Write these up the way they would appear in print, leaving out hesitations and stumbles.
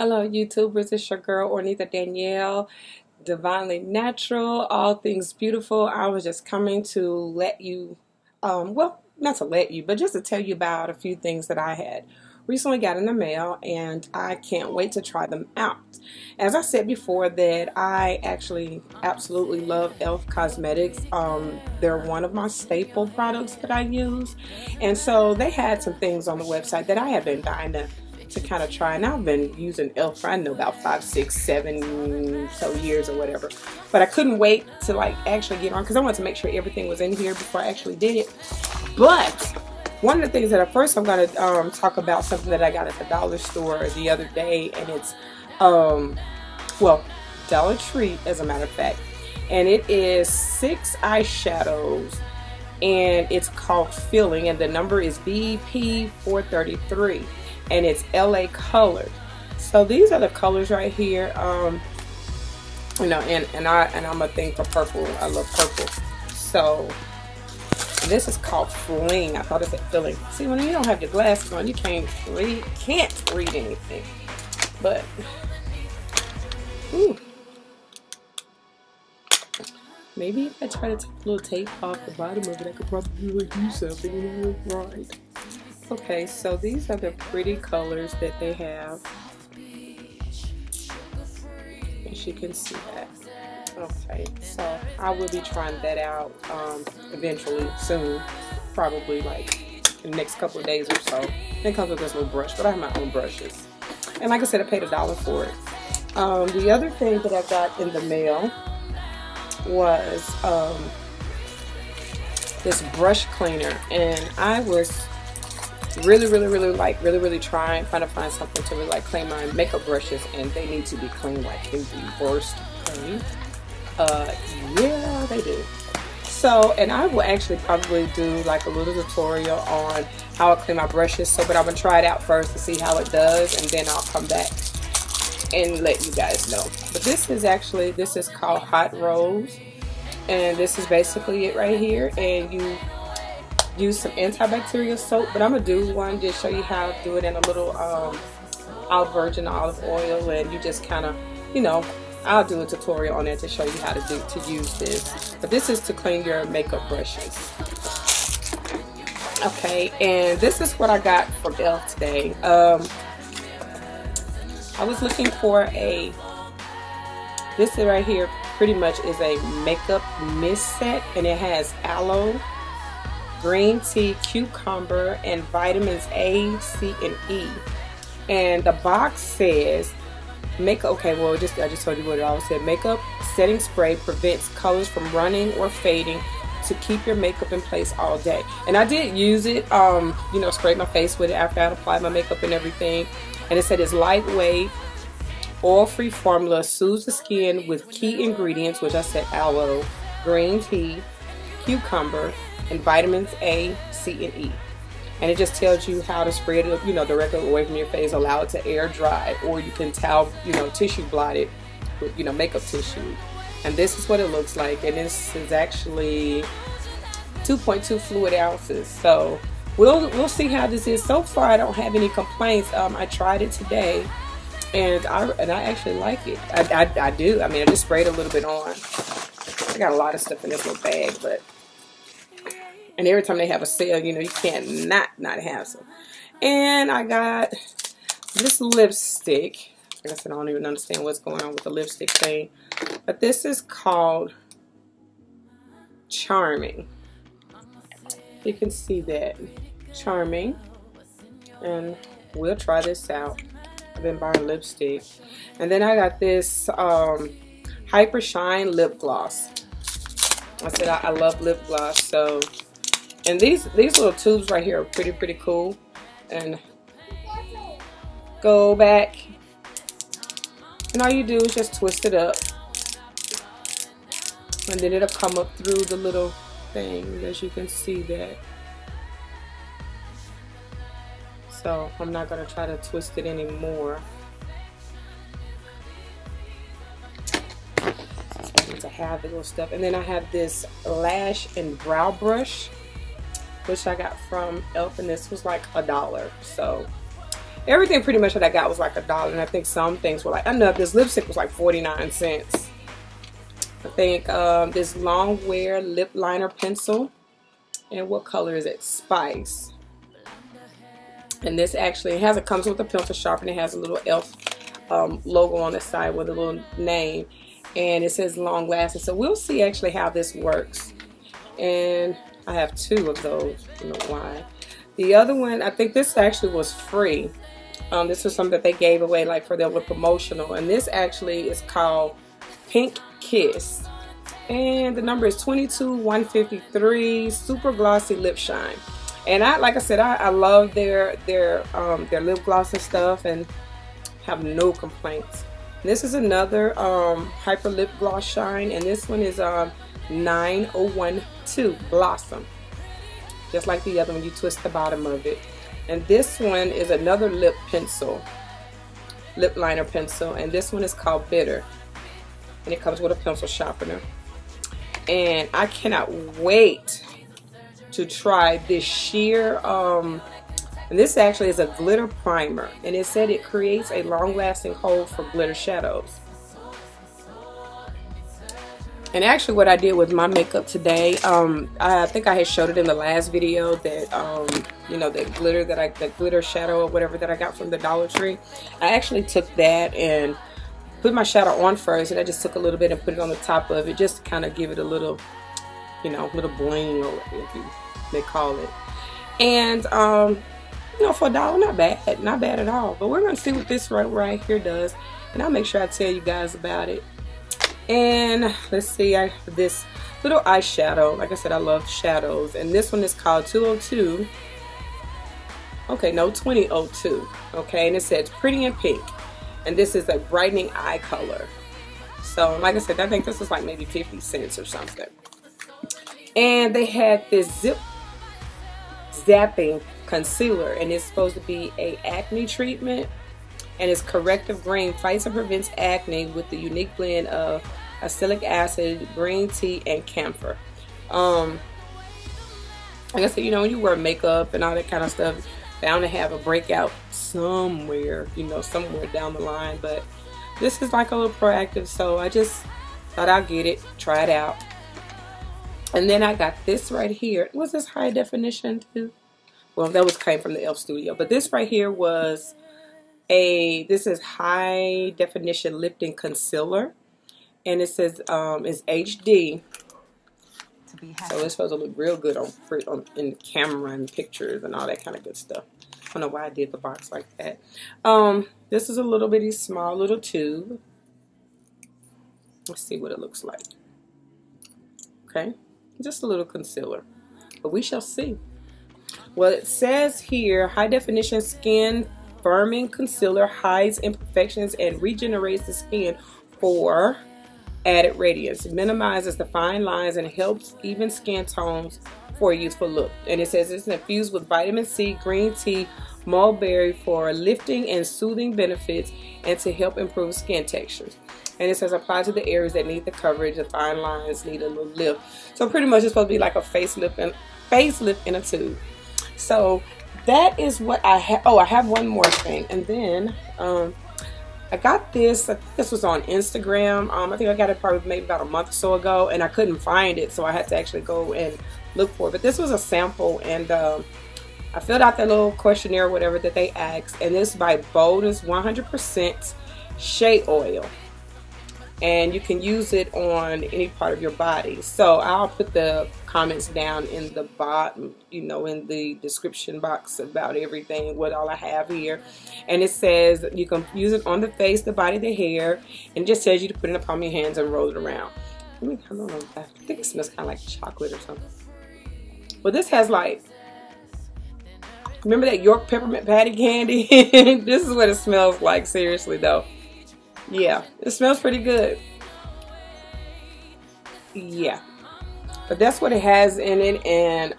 Hello YouTubers, it's your girl Ornitha Danielle, Divinely Natural, all things beautiful. I was just coming to let you, well, not to let you, but just to tell you about a few things that I had recently got in the mail, and I can't wait to try them out. As I said before, that I actually absolutely love Elf Cosmetics. They're one of my staple products that I use, and so they had some things on the website that I have been dying to kind of try, and I've been using Elf for, I know, about 5, 6, 7 so years or whatever, but I couldn't wait to like actually get on because I wanted to make sure everything was in here before I actually did it. But one of the things that at first I'm going to talk about, something that I got at the dollar store the other day, and it's, well, Dollar Tree as a matter of fact, and it is 6 eyeshadows, and it's called Fling, and the number is BP433, and it's L.A. COLOR. So these are the colors right here, you know, and I'm a thing for purple. I love purple, so. This is called Fling. I thought it said filling. See, when you don't have your glasses on, you can't read anything. But ooh, maybe if I try to take a little tape off the bottom of it, I could probably do something right. Okay, so these are the pretty colors that they have, as you can see that. Okay, so I will be trying that out eventually, soon, probably like in the next couple of days or so. It comes with this little brush, but I have my own brushes. And like I said, I paid $1 for it. The other thing that I got in the mail was this brush cleaner, and I was really trying to find something to really like clean my makeup brushes, and they need to be clean, like in the worst clean. Yeah, they do. So, and I will actually probably do like a little tutorial on how I clean my brushes. So, but I'm gonna try it out first to see how it does, and then I'll come back and let you guys know. But this is actually, this is called Hot Rose, and this is basically it right here. And you use some antibacterial soap, but I'm gonna do one just show you how to do it in a little olive virgin olive oil, and you just kind of, you know. I'll do a tutorial on that to show you how to use this. But this is to clean your makeup brushes. Okay, and this is what I got from Elf today. I was looking for a, this right here pretty much is a makeup mist set, and it has aloe, green tea, cucumber, and vitamins A, C, and E. And the box says, makeup, okay, well, I just told you what it all said. Makeup setting spray prevents colors from running or fading to keep your makeup in place all day. And I did use it, you know, sprayed my face with it after I applied my makeup and everything. And it said it's lightweight, oil-free formula, soothes the skin with key ingredients, which I said aloe, green tea, cucumber, and vitamins A, C, and E. And it just tells you how to spray it, you know, directly away from your face, allow it to air dry, or you can towel, you know, tissue blot it with, you know, makeup tissue. And this is what it looks like, and this is actually 2.2 fluid ounces. So we'll see how this is. So far I don't have any complaints. I tried it today, and I actually like it. I do. I mean, I just sprayed a little bit on. I got a lot of stuff in this little bag, but. And every time they have a sale, you know, you can't not have some. And I got this lipstick. I guess I don't even understand what's going on with the lipstick thing. But this is called Charming. You can see that. Charming. And we'll try this out. I've been buying lipstick. And then I got this Hyper Shine Lip Gloss. I said I love lip gloss, so. And these little tubes right here are pretty cool. And go back. And all you do is just twist it up. And then it'll come up through the little thing, as you can see that. So I'm not going to try to twist it anymore. I have the little stuff. And then I have this lash and brow brush, which I got from Elf, and this was like $1. So, Everything pretty much that I got was like $1, and I think some things were like a nub. This lipstick was like 49 cents. I think this long wear lip liner pencil, and what color is it? Spice. And this actually has, it comes with a pencil sharpener. It has a little Elf logo on the side with a little name, and it says long lasting. So we'll see actually how this works. And I have two of those. I don't know why. The other one, I think this actually was free. This was something that they gave away like for their promotional. And this actually is called Pink Kiss. And the number is 22153 Super Glossy Lip Shine. And I, like I said, I love their lip gloss and stuff, and have no complaints. This is another Hyper Lip Gloss Shine, and this one is 9012 Blossom. Just like the other one, you twist the bottom of it. And this one is another lip pencil, lip liner pencil, and this one is called Bitter. And it comes with a pencil sharpener. And I cannot wait to try this sheer, and this actually is a glitter primer, and it said it creates a long-lasting hold for glitter shadows. And actually what I did with my makeup today, I think I had showed it in the last video that, you know, that glitter, the glitter shadow or whatever that I got from the Dollar Tree. I actually took that and put my shadow on first, and I just took a little bit and put it on the top of it just to kind of give it a little, you know, little bling or if you they call it. And, you know, for $1, not bad. Not bad at all. But we're going to see what this right here does. And I'll make sure I tell you guys about it. And let's see, this little eyeshadow, like I said, I love shadows, and this one is called 202, okay, no, 2002, okay, and it says Pretty in Pink, and this is a brightening eye color. So like I said, I think this is like maybe 50 cents or something. And they had this Zit Zapping Concealer, and it's supposed to be a acne treatment, and it's corrective green, fights and prevents acne with the unique blend of acetic acid, green tea, and camphor. Like I said, you know, when you wear makeup and all that kind of stuff, bound to have a breakout somewhere, you know, somewhere down the line. But this is like a little proactive, so I just thought I'll get it, try it out. And then I got this right here. Was this high definition too? Well, that was came from the Elf Studio, but this right here was this is high definition lifting concealer, and it says it's HD, so it's supposed to look real good in camera and pictures and all that kind of good stuff. I don't know why I did the box like that. This is a little bitty small little tube. Let's see what it looks like. Okay, just a little concealer, but we shall see. Well, it says here high definition skin firming concealer hides imperfections and regenerates the skin for added radiance. It minimizes the fine lines and helps even skin tones for a youthful look. And it says it's infused with vitamin C, green tea, mulberry for lifting and soothing benefits and to help improve skin textures. And it says apply to the areas that need the coverage. The fine lines need a little lift. So pretty much it's supposed to be like a facelift in a tube. So that is what I have. Oh, I have one more thing. And then I got this. I think this was on Instagram. I think I got it probably maybe about a month or so ago, and I couldn't find it, so I had to actually go and look for it. But this was a sample, and I filled out that little questionnaire or whatever that they asked, and this is by Bolden's 100% shea oil. And you can use it on any part of your body. So I'll put the comments down in the bottom, you know, in the description box about everything, what all I have here. And it says you can use it on the face, the body, the hair, and it just tells you to put it up on your hands and roll it around. I don't know, I think it smells kind of like chocolate or something. Well, this has like, remember that York Peppermint Patty candy? This is what it smells like, seriously though. Yeah, it smells pretty good. Yeah, but that's what it has in it. And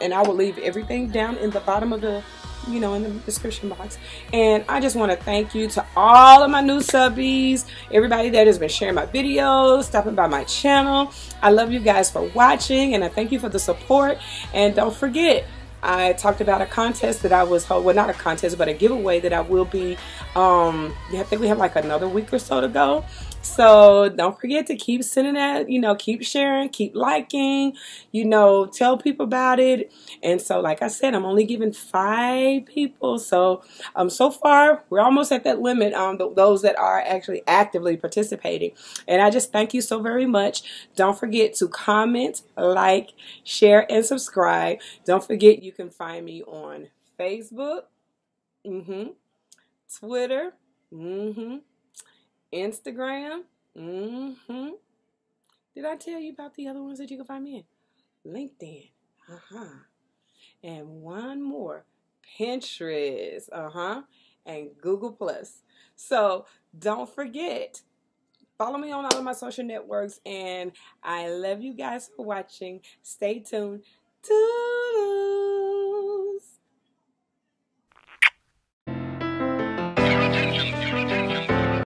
and I will leave everything down in the bottom of the, you know, in the description box. And I just want to thank you to all of my new subbies, everybody that has been sharing my videos, stopping by my channel. I love you guys for watching, and I thank you for the support. And don't forget, I talked about a contest that I was holding, well, not a contest, but a giveaway that I will be, I think we have like another week or so to go. So don't forget to keep sending that, you know, keep sharing, keep liking, you know, tell people about it. And so, like I said, I'm only giving 5 people. So, so far, we're almost at that limit on those that are actually actively participating. And I just thank you so very much. Don't forget to comment, like, share, and subscribe. Don't forget you can find me on Facebook, Twitter, Instagram, did I tell you about the other ones that you can find me in? LinkedIn, and one more, Pinterest, and Google+. So don't forget, follow me on all of my social networks, and I love you guys for watching. Stay tuned. Toodles.